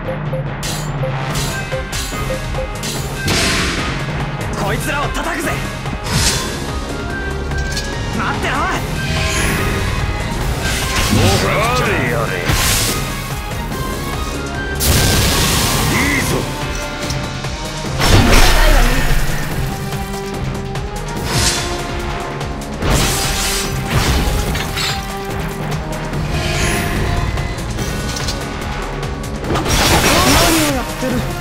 こいつらを叩くぜ。待ってろ。もうやれやれ、いいぞ。何をやってる。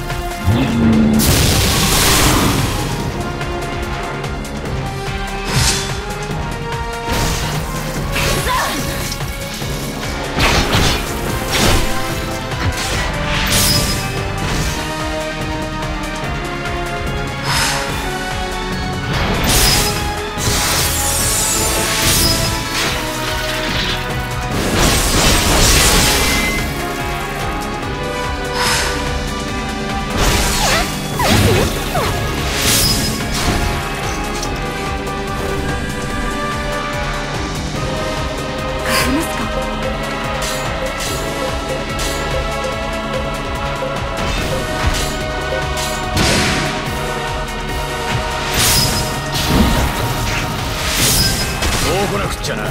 来なくっちゃな。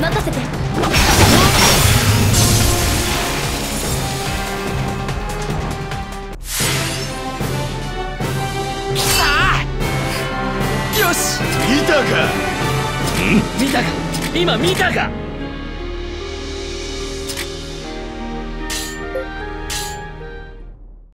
待たせて。さあ、よし、見たか。今見たか。